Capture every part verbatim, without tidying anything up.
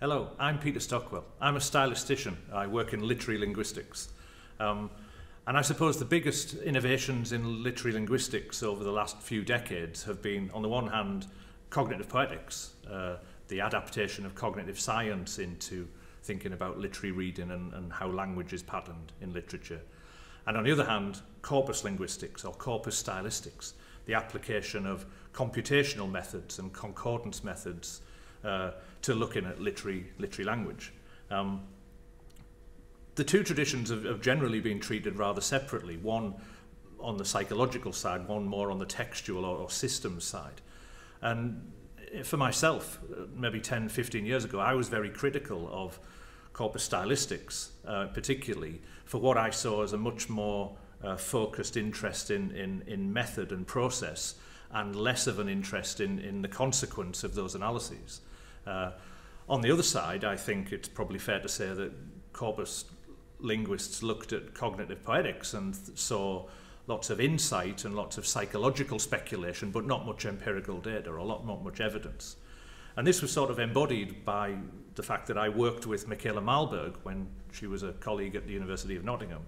Hello, I'm Peter Stockwell. I'm a stylistician. I work in literary linguistics. Um, and I suppose the biggest innovations in literary linguistics over the last few decades have been, on the one hand, cognitive poetics, uh, the adaptation of cognitive science into thinking about literary reading and, and how language is patterned in literature. And on the other hand, corpus linguistics or corpus stylistics, the application of computational methods and concordance methods Uh, to looking at literary, literary language. Um, the two traditions have, have generally been treated rather separately, one on the psychological side, one more on the textual or, or systems side. And for myself, maybe ten, fifteen years ago, I was very critical of corpus stylistics, uh, particularly for what I saw as a much more uh, focused interest in, in, in method and process, and less of an interest in, in the consequence of those analyses. Uh, on the other side, I think it's probably fair to say that corpus linguists looked at cognitive poetics and saw lots of insight and lots of psychological speculation, but not much empirical data or lot, not much evidence. And this was sort of embodied by the fact that I worked with Michaela Marlberg when she was a colleague at the University of Nottingham,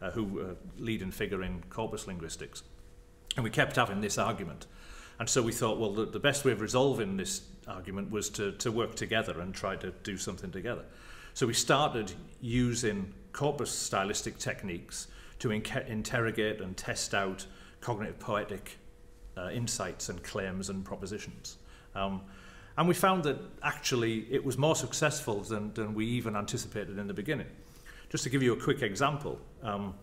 uh, who uh, leading figure in corpus linguistics. And we kept having this argument. And so we thought, well, the, the best way of resolving this argument was to, to work together and try to do something together. So we started using corpus stylistic techniques to inca interrogate and test out cognitive poetic uh, insights and claims and propositions. Um, and we found that actually it was more successful than, than we even anticipated in the beginning. Just to give you a quick example, um,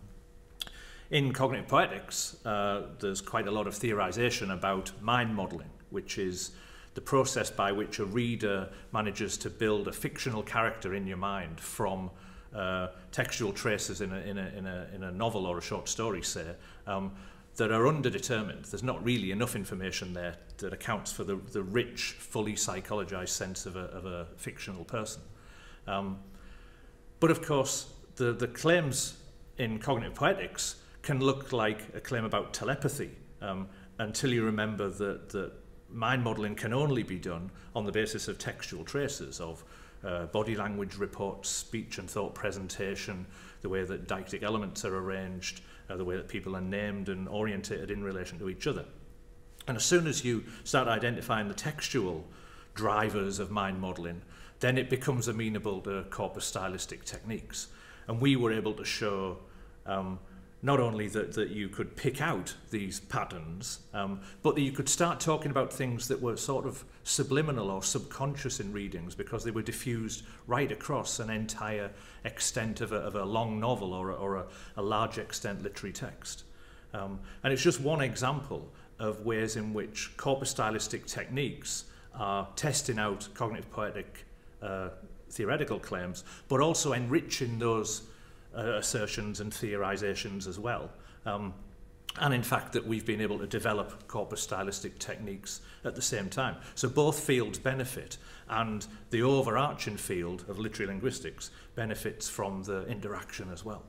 in cognitive poetics, uh, there's quite a lot of theorization about mind modeling, which is the process by which a reader manages to build a fictional character in your mind from uh, textual traces in a, in, a, in, a, in a novel or a short story, say, um, that are underdetermined. There's not really enough information there that accounts for the, the rich, fully psychologized sense of a, of a fictional person. Um, but of course, the, the claims in cognitive poetics can look like a claim about telepathy um, until you remember that, that mind modeling can only be done on the basis of textual traces of uh, body language reports, speech and thought presentation, the way that deictic elements are arranged, uh, the way that people are named and orientated in relation to each other. And as soon as you start identifying the textual drivers of mind modeling, then it becomes amenable to corpus stylistic techniques. And we were able to show um, not only that, that you could pick out these patterns, um, but that you could start talking about things that were sort of subliminal or subconscious in readings because they were diffused right across an entire extent of a, of a long novel or, a, or a, a large extent literary text. Um, and it's just one example of ways in which corpus stylistic techniques are testing out cognitive poetic uh, theoretical claims, but also enriching those Uh, assertions and theorizations as well. Um, and in fact that we've been able to develop corpus stylistic techniques at the same time. So both fields benefit, and the overarching field of literary linguistics benefits from the interaction as well.